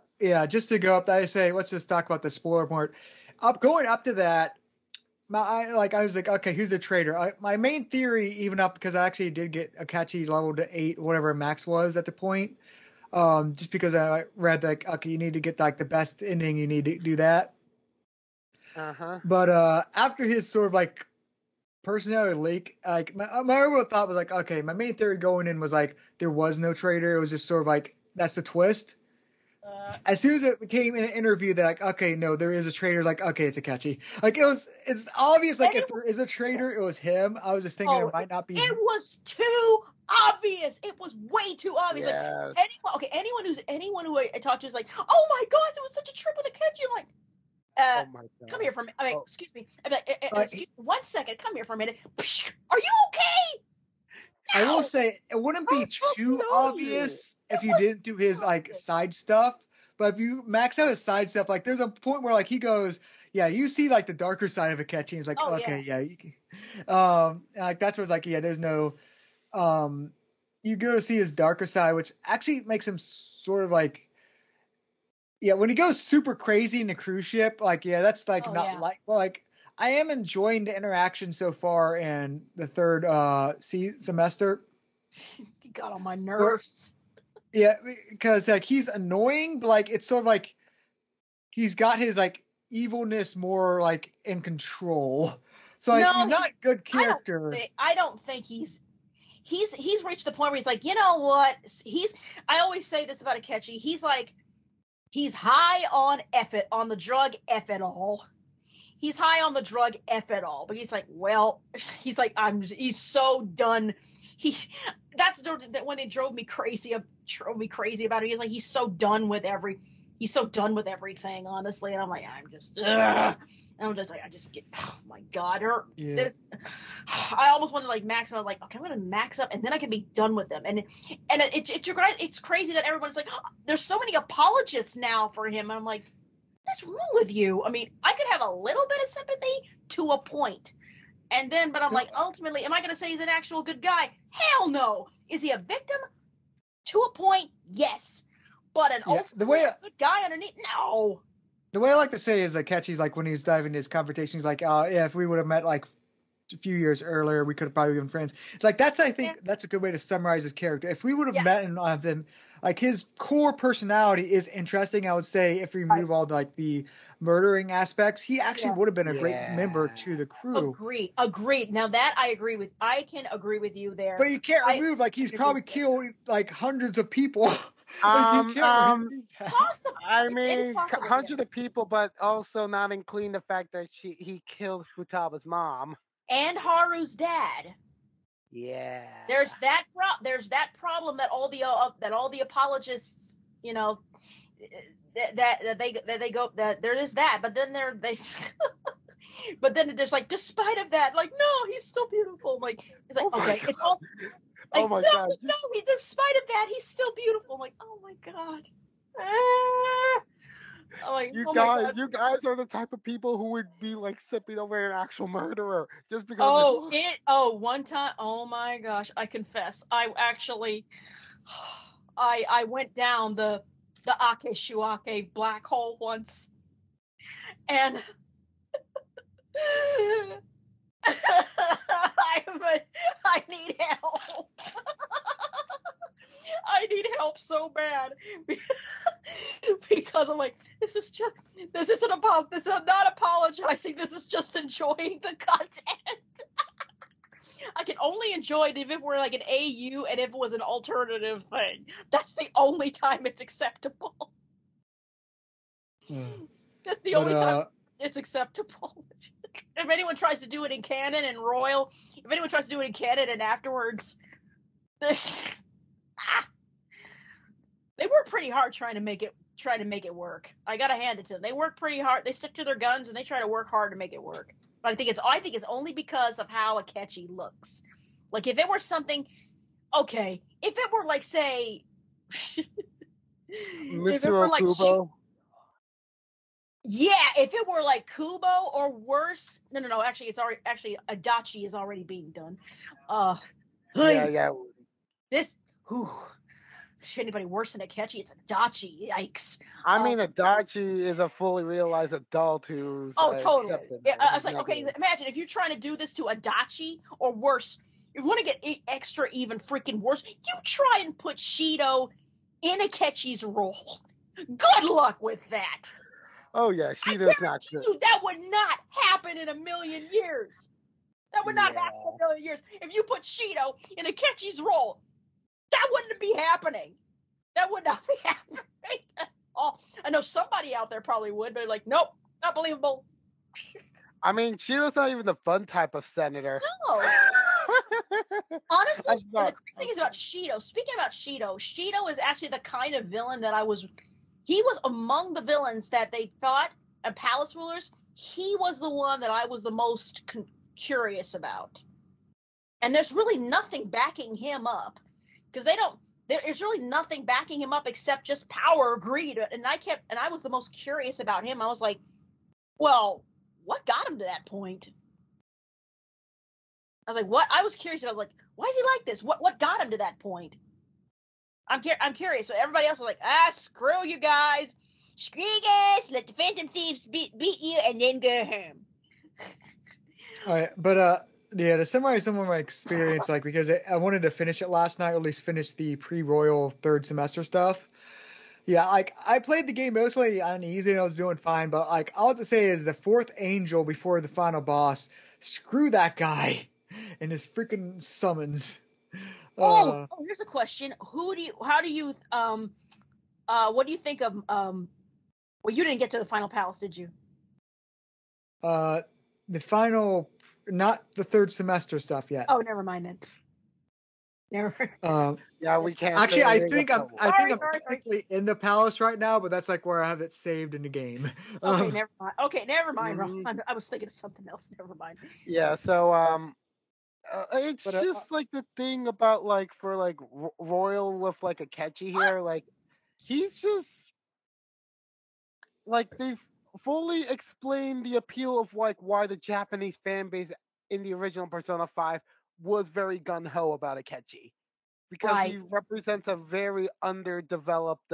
go up, I say let's just talk about the spoiler part. Going up to that. I was like, okay, who's the traitor? My main theory, even up because I actually did get Akechi level to 8, whatever max was at the point, just because I read like, okay, you need to get like the best ending, you need to do that. But after his sort of like personality leak, like my overall thought was like, okay, my main theory going in was like there was no traitor. It was just sort of like that's the twist. As soon as it became in an interview that, like, okay, no, there is a traitor, like, okay, it's Akechi. Like, it's obvious, like, if there is a traitor, it was him. I was just thinking it might not be. It was too obvious. It was way too obvious. Yes. Like, anyone who I talked to is like, oh my God, there was such a trip with Akechi. I'm like, come here for a minute. I mean, excuse me. I'm like, excuse me 1 second. Come here for a minute. Are you okay? No. I will say it wouldn't be too obvious if you didn't do his like side stuff, but if you max out his side stuff, like there's a point where like he goes, yeah, you see like the darker side of Akechi. He's like, you can. Like that's what's like, yeah, there's no, you go to see his darker side, which actually makes him sort of like, yeah, when he goes super crazy in the cruise ship, like yeah, that's like I am enjoying the interaction so far in the third semester. He got on my nerves. Yeah, because like he's annoying, but like it's sort of like he's got his like evilness more like in control. So like, he's not a good character. I don't think he's reached the point where he's like, you know what? I always say this about Akechi. He's high on the drug F it all. he's high on the drug F at all, but he's like, well, he's like, he's so done. That's when they drove me crazy about it. He's like, he's so done with everything, honestly. And I'm like, I just get, oh my God. I almost want to like max out. Like, okay, I'm going to max up and then I can be done with them. And it's crazy that everyone's like, oh, there's so many apologists now for him. And I'm like, what's wrong with you? I mean, I could have a little bit of sympathy to a point. And then, but I'm like, ultimately, am I going to say he's an actual good guy? Hell no. Is he a victim? To a point, yes. But an good guy underneath? No. The way I like to say is that Akechi's like, when he's diving into his confrontation, he's like, yeah, if we would have met like a few years earlier, we could have probably been friends. It's like, that's a good way to summarize his character. If we would have met and them, like his core personality is interesting. I would say if we remove all the murdering aspects, he actually would have been a great member to the crew. Agreed. Now that I agree with, I can agree with you there. But you can't remove he's probably killed like hundreds of people. Possible. I mean, hundreds of people, but also not including the fact that he killed Futaba's mom and Haru's dad. Yeah. There's that problem that all the apologists, you know, that they go that there is that, but then they but then there's like, despite of that, like, no, he's still beautiful. Like, it's like, okay, it's all. Like, oh my God. No, in spite of that, he's still beautiful. I'm like, oh my God. Ah. Like, you guys are the type of people who would be like sipping over an actual murderer just because. One time, oh my gosh, I confess, I actually, I went down the Akechi black hole once, and. I need help. I need help so bad because I'm like, this is not apologizing. This is just enjoying the content. I can only enjoy it if it were like an AU and if it was an alternative thing. That's the only time it's acceptable. That's the only time it's acceptable. If anyone tries to do it in canon and royal, if anyone tries to do it in canon and afterwards, they work pretty hard trying to make it work. I gotta hand it to them. They work pretty hard. They stick to their guns and they try to work hard to make it work. But I think it's only because of how Akechi looks. Like if it were something, okay, if it were like say, if it were like. Yeah, if it were like Kubo or worse, no. Actually, Adachi is already being done. Yeah. This, if anybody worse than Akechi, it's Adachi. Yikes. I mean, Adachi is a fully realized adult who's totally. Yeah, I was like, okay, imagine if you're trying to do this to Adachi or worse. If you want to get extra even freaking worse, you try and put Shido in Akechi's role. Good luck with that. Oh, yeah, she does not. That would not happen in a million years. That would not happen in a million years. If you put Shido in Akechi's role, that wouldn't be happening. That would not be happening at all. I know somebody out there probably would, but like, nope, not believable. I mean, Shido's not even the fun type of senator. No. Honestly, the crazy thing is about Shido. Speaking about Shido, Shido is actually the kind of villain that he was among the villains that they thought, palace rulers, he was the one that I was the most curious about. And there's really nothing backing him up. Because there's really nothing backing him up except just power or greed. And I was the most curious about him. I was like, well, what got him to that point? I was like, what? I was curious. I was like, why is he like this? What got him to that point? I'm curious. So everybody else was like, screw you guys. Screw you guys. Let the Phantom Thieves beat you and then go home. All right. But, to summarize some of my experience, like, because I wanted to finish it last night, or at least finish the pre-royal third semester stuff. Yeah, like, I played the game mostly on easy and I was doing fine. But, like, all I have to say is the fourth angel before the final boss, screw that guy and his freaking summons. Here's a question. What do you think of, well, you didn't get to the final palace, did you? The final, not the third semester stuff yet. Oh, never mind then. Yeah, we can't. Actually, I think I'm technically in the palace right now, but that's like where I have it saved in the game. Okay, never mind. Mm-hmm. I was thinking of something else. Never mind. Yeah. So it's just like the thing about like for like Royal with like Akechi here, like he's just like they've fully explained the appeal of like why the Japanese fan base in the original Persona 5 was very gung-ho about Akechi. Because he represents a very underdeveloped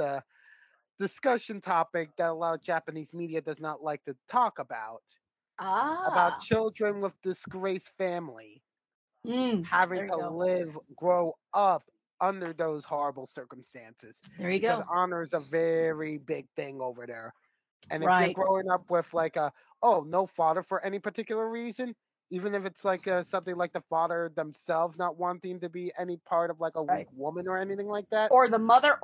discussion topic that a lot of Japanese media does not like to talk about. About children with disgraced family. Having to grow up under those horrible circumstances. There you go. Because honor is a very big thing over there. And if you're growing up with like a, no father for any particular reason, even if it's like something like the father themselves not wanting to be any part of like a weak woman or anything like that. Or the mother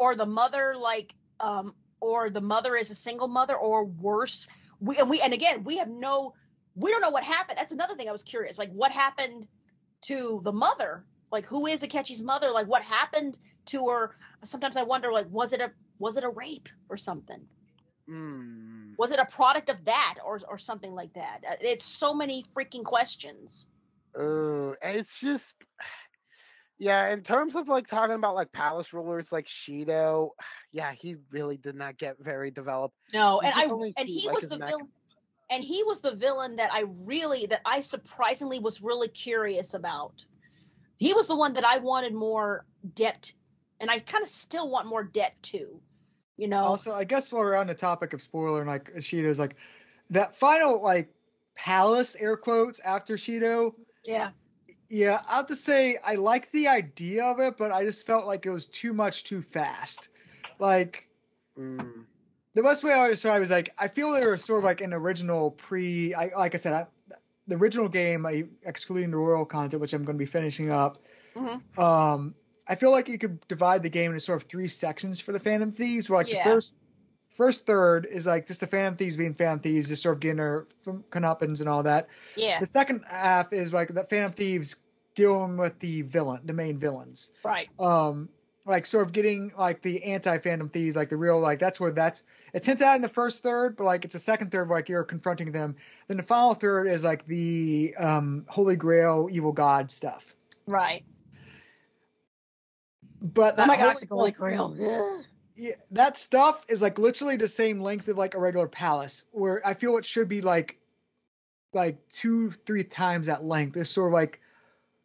is a single mother or worse. We don't know what happened. That's another thing I was curious. Like what happened to the mother? Like who is Akechi's mother? Like what happened to her? Sometimes I wonder like was it a rape or something? Was it a product of that or something like that? It's so many freaking questions. It's just... Yeah, in terms of, like, talking about, like, palace rulers like Shido, yeah, he really did not get very developed. No, he was the villain that I surprisingly was really curious about. He was the one that I wanted more depth, and I kind of still want more depth, too. You know. Also, I guess while we're on the topic of spoiler and like Shido's like that final like palace air quotes after Shido. Yeah. Yeah, I have to say I like the idea of it, but I just felt like it was too much too fast. Like the best way I would describe it is like I feel they were sort of like an original the original game, excluding the Royal content, which I'm going to be finishing up. Mm-hmm. I feel like you could divide the game into sort of three sections for the Phantom Thieves, where like the first third is like just the Phantom Thieves being Phantom Thieves, just sort of getting their comeuppance and all that. Yeah. The second half is like the Phantom Thieves dealing with the main villains. Right. Like sort of getting like the anti-Phantom Thieves, like the real, like it's hinted at in the first third, but like it's a second third where like you're confronting them. Then the final third is like the Holy Grail, evil god stuff. Right. But that that stuff is like literally the same length of like a regular palace, where I feel it should be like 2-3 times that length. It's sort of like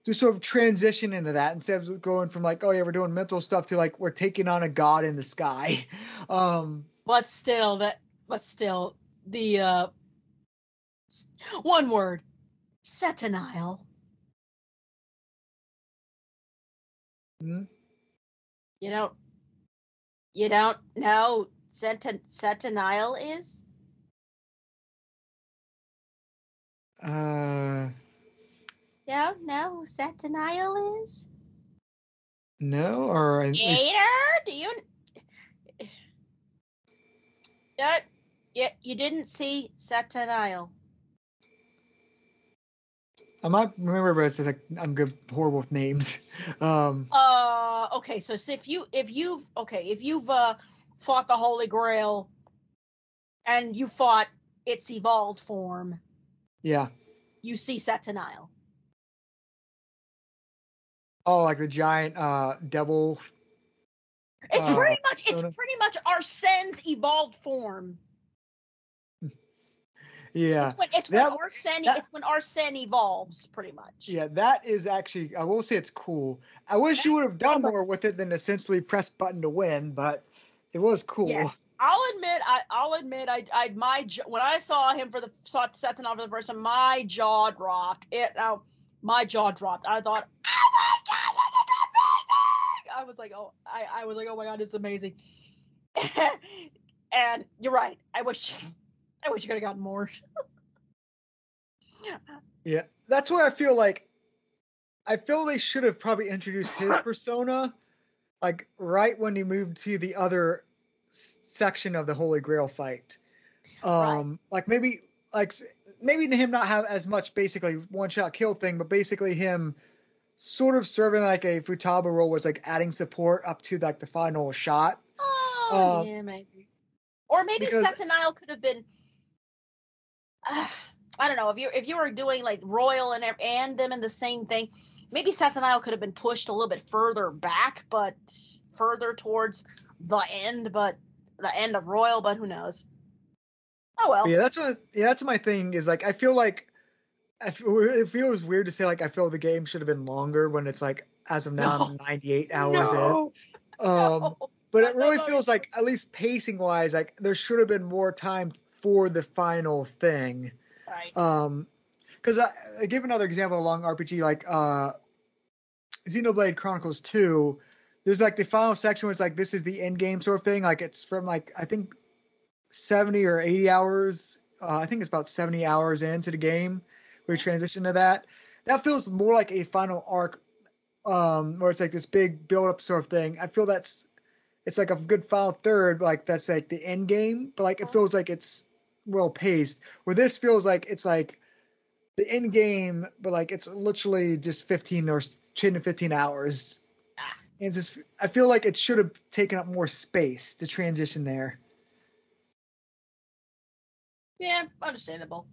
to sort of transition into that instead of going from like, oh yeah, we're doing mental stuff to like we're taking on a god in the sky. But still the one word, Setanile. You don't know Setanile is? Don't know Setanile is? No, or... Do you... You didn't see Setanile. I might remember, but it's just like I'm horrible with names. Okay, so if you've fought the Holy Grail, and you fought its evolved form, yeah, you see Setanile. Oh, like the giant devil. It's pretty much Arsene's evolved form. Yeah, it's when Arsene evolves, pretty much. Yeah, that is actually, I will say it's cool. I wish you would have done more with it than essentially press button to win, but it was cool. Yes, I'll admit, when I saw Setanile for the first time, my jaw dropped. My jaw dropped. I thought, oh my god, this is amazing! I was like, oh my god, this is amazing. And you're right. I wish you could have gotten more. Yeah, that's where I feel they should have probably introduced his persona, like right when he moved to the other section of the Holy Grail fight. Like maybe like maybe him not have as much basically one-shot kill thing, but basically him sort of serving like a Futaba role was like adding support up to like the final shot. Oh, yeah, maybe. Or maybe Sentinel could have been... I don't know, if you were doing like Royal and them in the same thing, maybe Sentinel could have been pushed a little bit further back, but further towards the end of Royal, but who knows. Oh well. Yeah, that's my thing is like, I feel like it feels weird to say like I feel the game should have been longer when it's like as of now 98 hours in. But it really feels like at least pacing wise, like there should have been more time for the final thing. Right. Because I give another example of a long RPG, like Xenoblade Chronicles 2. There's like the final section where it's like this is the end game sort of thing. Like it's from like I think 70 or 80 hours. I think it's about 70 hours into the game. We transition to that. That feels more like a final arc, where it's like this big build up sort of thing. I feel it's like a good final third, like that's like the end game, but like it feels like it's well paced. Where this feels like it's like the end game, but like it's literally just 10 to 15 hours. And just, I feel like it should have taken up more space to transition there. Yeah, understandable.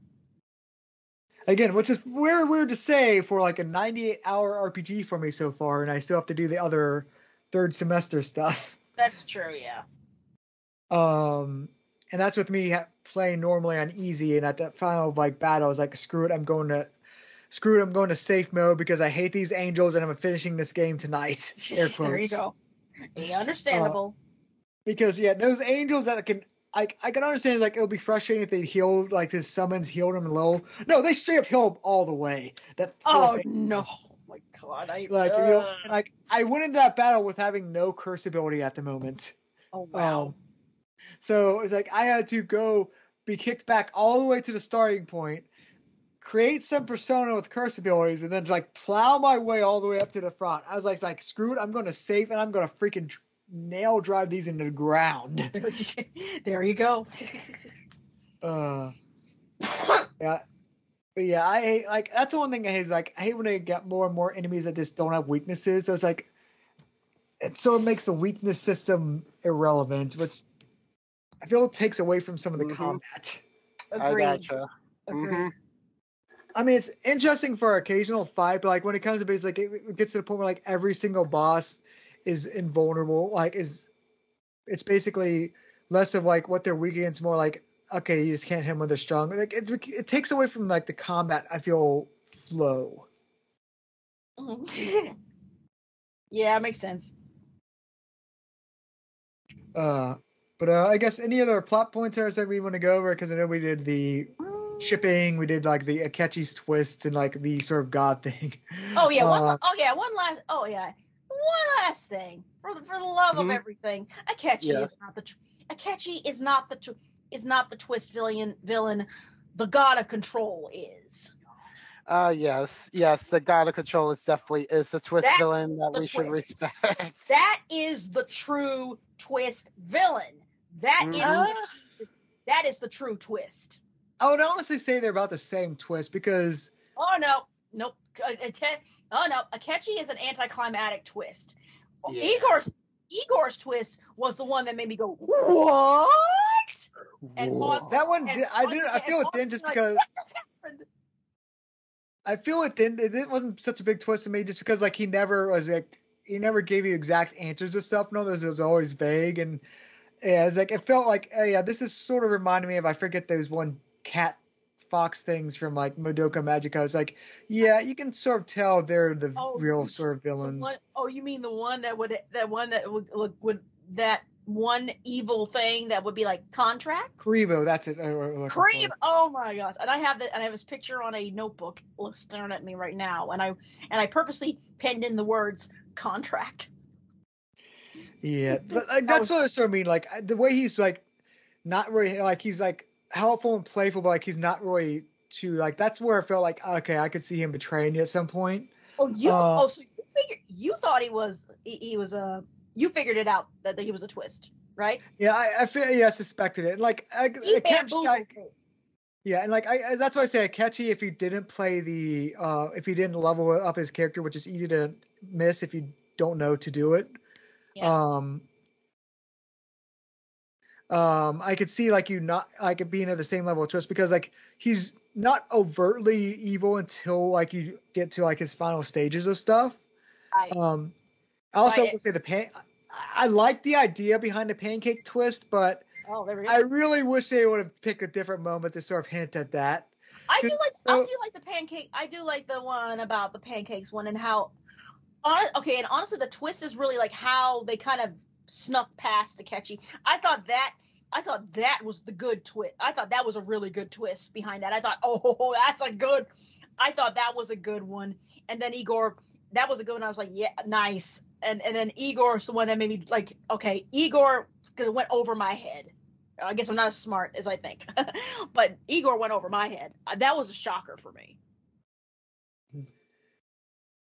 Again, which is weird to say for like a 98-hour RPG for me so far, and I still have to do the other third semester stuff. That's true, yeah. And that's with me playing normally on easy, and at that final like battle, I was like, screw it, I'm going to safe mode because I hate these angels and I'm finishing this game tonight. Air quotes. There you go. Be understandable. Because yeah, those angels that I can understand like it would be frustrating if they healed like his summons healed him low. No, they straight up healed him all the way. That no. Oh my god. I went into that battle with having no curse ability at the moment. Oh wow. So it's like I had to go be kicked back all the way to the starting point, create some persona with curse abilities, and then like plow my way all the way up to the front. I was like screw it, I'm going to save and I'm going to freaking nail drive these into the ground. There you go. Yeah. But yeah, I hate, like that's the one thing I hate is like I hate when I get more and more enemies that just don't have weaknesses. So it's like it makes the weakness system irrelevant, which I feel it takes away from some of the combat. Agreed. I gotcha. Agreed. Mm-hmm. I mean, it's interesting for occasional fight, but like when it comes to base, like it gets to the point where like every single boss is invulnerable. Like it's basically less of like what they're weak against, more like okay, you just can't hit them when they're strong. Like it takes away from like the combat. I feel flow. Yeah, it makes sense. But I guess any other plot points or something we want to go over, because I know we did the shipping, we did like the Akechi's twist and like the sort of god thing. Oh yeah, one last thing. For the love of everything, Akechi is not the twist villain. The god of control is. Yes, the god of control is definitely the twist villain that we should respect. That is the true twist villain. That is the true twist. I would honestly say they're about the same twist because... Oh, no. Nope. Oh, no. Akechi is an anticlimactic twist. Yeah. Igor's twist was the one that made me go, what? And Boston, that one, I feel it didn't. It wasn't such a big twist to me just because, like, he never gave you exact answers to stuff. No, this was always vague. And yeah, it's like, it felt like, this is sort of reminding me of, I forget those one cat fox things from like Madoka Magica. It's like, yeah, you can sort of tell they're the real sort of villains. You mean the one that one evil thing that would be like contract? Kribo, that's it. Kribo. Oh my gosh! And I have his picture on a notebook staring at me right now, and I purposely penned in the words contract. Yeah, but like, that's what I sort of mean. Like the way he's like not really like he's like helpful and playful, but like he's not really too like. That's where I felt like okay, I could see him betraying you at some point. Oh, you so you figured it out that he was a twist, right? Yeah, I suspected it. Like I, he bamboozled me. Yeah, and like that's why I say Akechi, if you didn't play the if you didn't level up his character, which is easy to miss if you don't know to do it. Yeah. I could see like you not like it being at the same level of twist, because like he's not overtly evil until like you get to like his final stages of stuff. I also would say I like the idea behind the pancake twist, but I really wish they would have picked a different moment to sort of hint at that. I do like the pancake. I do like the one about the pancakes one, and how and honestly the twist is really like how they kind of snuck past Akechi. I thought that was the good twist. I thought that was a really good twist behind that. I thought, oh, that's a good. I thought that was a good one. And then Igor, that was a good one. I was like, yeah, nice. And then Igor's the one that made me like, okay, Igor, because it went over my head. I guess I'm not as smart as I think, but Igor went over my head. That was a shocker for me.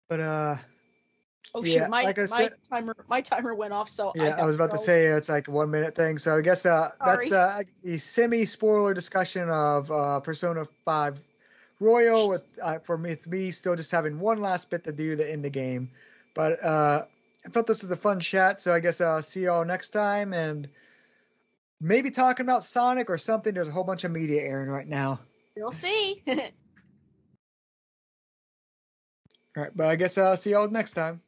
But my timer went off, so yeah, I was about to say it's like a 1 minute thing. So I guess that's the semi-spoiler discussion of Persona 5 Royal. With for me still just having one last bit to do to end the game. But I felt this was a fun chat, so I guess I'll see y'all next time, and maybe talking about Sonic or something. There's a whole bunch of media airing right now. We'll see. All right, but I guess I'll see y'all next time.